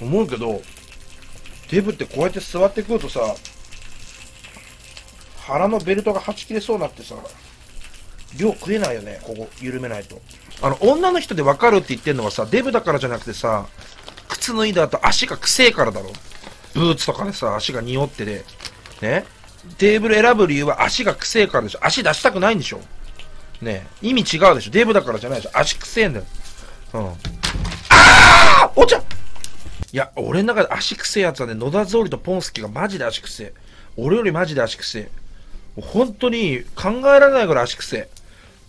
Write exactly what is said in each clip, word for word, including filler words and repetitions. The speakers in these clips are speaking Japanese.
思うけど、デブってこうやって座ってくるとさ、腹のベルトがはち切れそうになってさ、量食えないよね、ここ緩めないと。あの女の人で分かるって言ってんのはさ、デブだからじゃなくてさ、靴脱いだ後足が臭えからだろ。ブーツとかでさ、足が匂ってでね、テーブル選ぶ理由は足が臭えからでしょ。足出したくないんでしょね。意味違うでしょ。デブだからじゃないでしょ。足臭えんだよ。うん、ああお茶、いや俺の中で足臭えやつはね、野田草履とポンスキがマジで足臭え。俺よりマジで足臭え。本当に考えられないぐらい足臭え。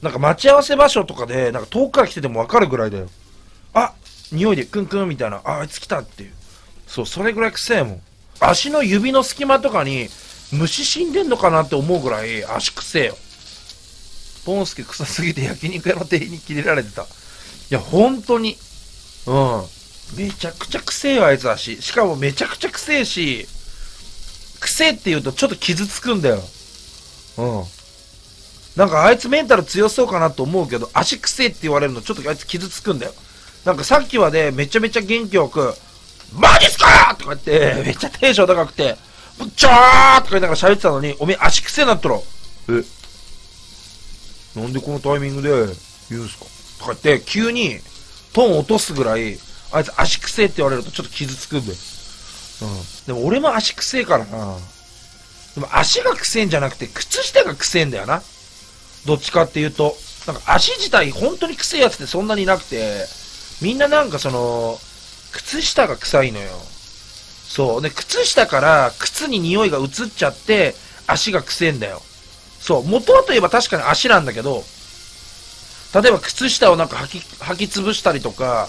なんか待ち合わせ場所とかでなんか遠くから来てても分かるぐらいだよ。あ匂いでクンクンみたいな、ああいつ来たっていう。そう、それぐらい臭えもん。足の指の隙間とかに虫死んでんのかなって思うぐらい足臭えよ。ポンスケ臭すぎて焼肉屋の店員にキレられてた。いや本当に、うん、めちゃくちゃ臭えよあいつ足。しかもめちゃくちゃ臭えし、臭えって言うとちょっと傷つくんだよ。うん、なんかあいつメンタル強そうかなと思うけど、足臭えって言われるのちょっとあいつ傷つくんだよ。なんかさっきはね、めちゃめちゃ元気よくマジっすかとか言ってめっちゃテンション高くて「ちょー!」とか言いながら喋ってたのに、おめえ足くせえなったろ。えなんでこのタイミングで言うんすかとか言って急にトーン落とすぐらいあいつ足くせえって言われるとちょっと傷つくんで、うん、でも俺も足くせえからな。でも足がくせえんじゃなくて靴下がくせえんだよな、どっちかっていうと。なんか足自体本当にくせえやつってそんなにいなくて、みんななんかその靴下が臭いのよ。そう。で、靴下から靴に匂いが移っちゃって、足が臭いんだよ。そう。元はといえば確かに足なんだけど、例えば靴下をなんか履き、履き潰したりとか、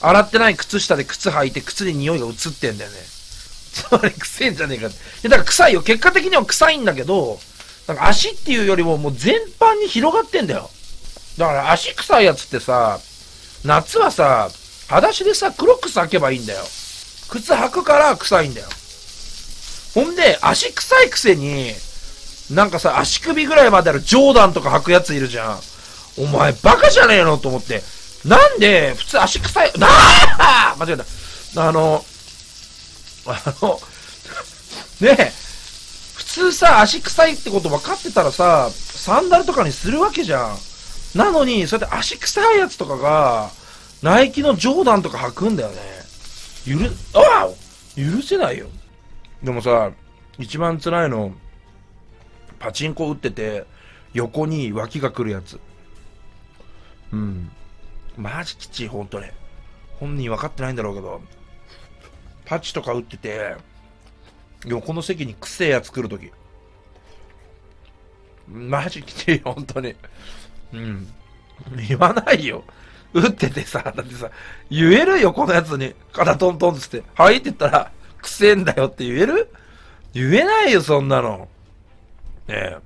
洗ってない靴下で靴履いて靴に匂いが移ってんだよね。それ臭いんじゃねえかって。で、だから臭いよ。結果的には臭いんだけど、なんか足っていうよりももう全般に広がってんだよ。だから足臭いやつってさ、夏はさ、裸足でさ、黒靴履けばいいんだよ。靴履くから臭いんだよ。ほんで、足臭いくせに、なんかさ、足首ぐらいまであるジョーダンとか履くやついるじゃん。お前、バカじゃねえのと思って。なんで、普通足臭い、なあ間違えた。あの、あの、ねえ、普通さ、足臭いってこと分かってたらさ、サンダルとかにするわけじゃん。なのに、そうやって足臭いやつとかが、ナイキのジョーダンとか履くんだよね。許、ああ許せないよ。でもさ、一番辛いの、パチンコ打ってて、横に脇が来るやつ。うん。マジきちい、ほんとね。本人分かってないんだろうけど、パチとか打ってて、横の席にくせえやつ来るとき。マジきちい、ほんとに。うん。言わないよ。打っててさ、だってさ、言えるよ、このやつに。肩トントンつって、はいって言ったら、くせえんだよって言える?言えないよ、そんなの。ねえ。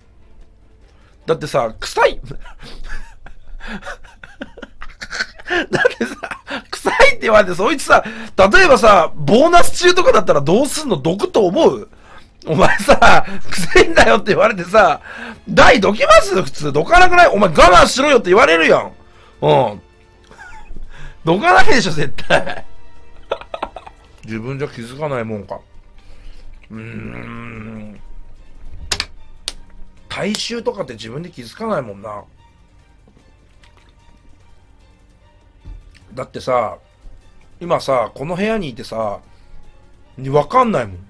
だってさ、臭いだってさ、臭いって言われて、そいつさ、例えばさ、ボーナス中とかだったらどうすんの?毒と思う?お前さ、くせえんだよって言われてさ、台どきます?普通。どかなくない?お前我慢しろよって言われるやん。うん。どかないでしょ、絶対。自分じゃ気づかないもんか。うーん。体臭とかって自分で気づかないもんな。だってさ、今さ、この部屋にいてさ、わかんないもん。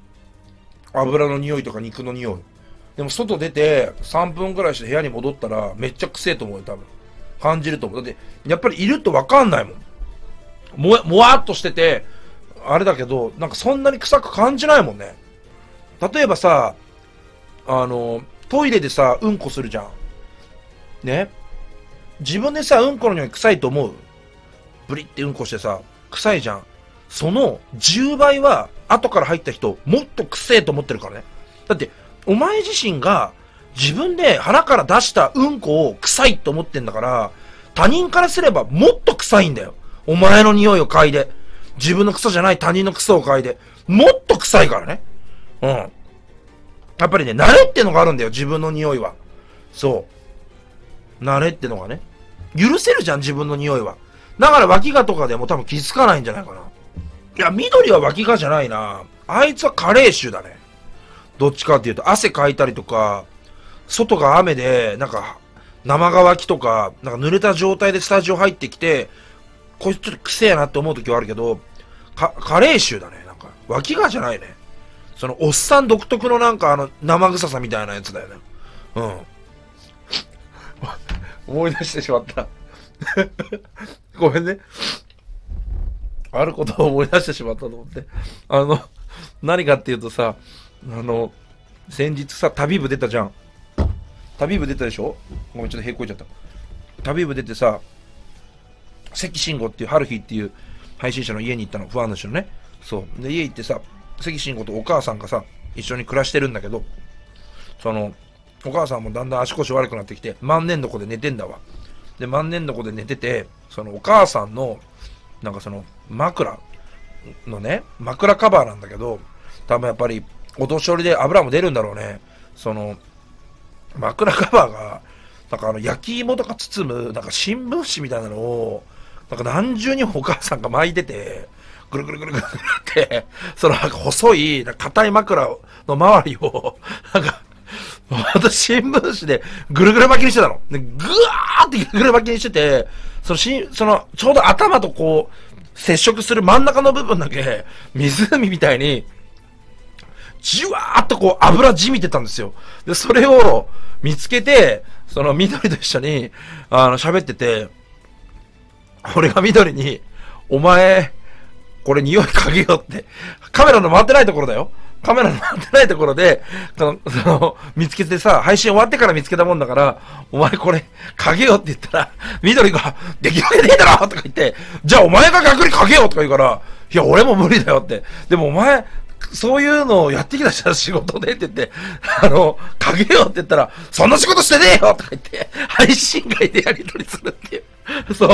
油の匂いとか肉の匂い。でも外出てさんぷんぐらいして部屋に戻ったらめっちゃ臭いと思うよ、多分。感じると思う。だって、やっぱりいるとわかんないもん。も、もわっとしてて、あれだけど、なんかそんなに臭く感じないもんね。例えばさ、あの、トイレでさ、うんこするじゃん。ね?自分でさ、うんこの匂い臭いと思う?ブリってうんこしてさ、臭いじゃん。そのじゅうばいは、後から入った人、もっと臭いと思ってるからね。だって、お前自身が、自分で腹から出したうんこを臭いと思ってんだから、他人からすればもっと臭いんだよ。お前の匂いを嗅いで。自分のクソじゃない他人のクソを嗅いで。もっと臭いからね。うん。やっぱりね、慣れってのがあるんだよ、自分の匂いは。そう。慣れってのがね。許せるじゃん、自分の匂いは。だから脇がとかでも多分気づかないんじゃないかな。いや、緑は脇がじゃないな。あいつは加齢臭だね。どっちかっていうと、汗かいたりとか、外が雨で、なんか、生乾きとか、なんか濡れた状態でスタジオ入ってきて、こいつちょっと臭えなって思う時はあるけど、か、加齢臭だね。なんか、脇がじゃないね。その、おっさん独特のなんか、あの、生臭さみたいなやつだよね。うん。思い出してしまった。ごめんね。あることを思い出してしまったと思って。あの、何かっていうとさ、あの、先日さ、旅部出たじゃん。旅部出たでしょ？ごめん、ちょっとへっこいちゃった。旅部出てさ、関慎吾っていう、ハルヒっていう配信者の家に行ったの、ファンの人のね。そう。で、家行ってさ、関慎吾とお母さんがさ、一緒に暮らしてるんだけど、その、お母さんもだんだん足腰悪くなってきて、万年床で寝てんだわ。で、万年床で寝てて、そのお母さんの、なんかその、枕のね、枕カバーなんだけど、多分やっぱり、お年寄りで油も出るんだろうね。その、枕カバーが、なんかあの、焼き芋とか包む、なんか新聞紙みたいなのを、なんか何重にもお母さんが巻いてて、ぐるぐるぐるぐるって、その、細い、硬い枕の周りを、なんか、私、新聞紙でぐるぐる巻きにしてたの。で、ぐわーってぐるぐる巻きにしてて、そのし、その、ちょうど頭とこう、接触する真ん中の部分だけ、湖みたいに、じわーっとこう、油じみてたんですよ。で、それを見つけて、その、緑と一緒に、あの、喋ってて、俺が緑に、お前、これ匂い嗅げよって、カメラの回ってないところだよ。カメラの回ってないところで、その、その、見つけてさ、配信終わってから見つけたもんだから、お前これ、かげよって言ったら、緑が、できるわけねえだろとか言って、じゃあお前が逆にかげよとか言うから、いや、俺も無理だよって。でもお前、そういうのをやってきた人は仕事でって言って、あの、かげよって言ったら、そんな仕事してねえよとか言って、配信外でやり取りするっていう。そう。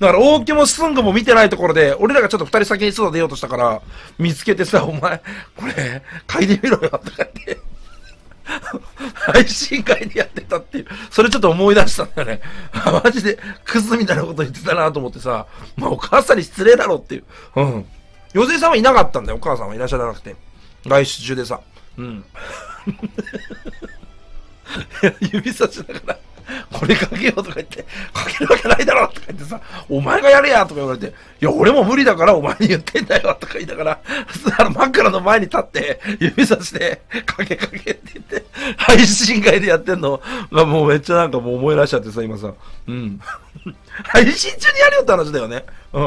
だから、大木もスングも見てないところで、俺らがちょっと二人先に外出ようとしたから、見つけてさ、お前、これ、嗅いでみろよ、とかって、配信会でやってたっていう、それちょっと思い出したんだよね。マジで、クズみたいなこと言ってたなと思ってさ、まあ、お母さんに失礼だろっていう。うん。よせいさんはいなかったんだよ、お母さんはいらっしゃらなくて。外出中でさ、うん。指差しながら。これかけようとか言って、かけるわけないだろとか言ってさ、お前がやれやとか言われて、いや、俺も無理だからお前に言ってんだよとか言いながら、あの枕の前に立って、指さして、かけかけって言って、配信会でやってんのが、もうめっちゃなんかもう思い出しちゃってさ、今さ、うん。配信中にやるよって話だよね。うん。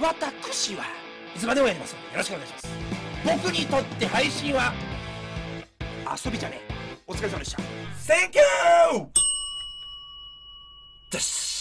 私はいつまでもやりますので、よろしくお願いします。僕にとって配信は、遊びじゃねえ。お疲れ様でした。センキューです。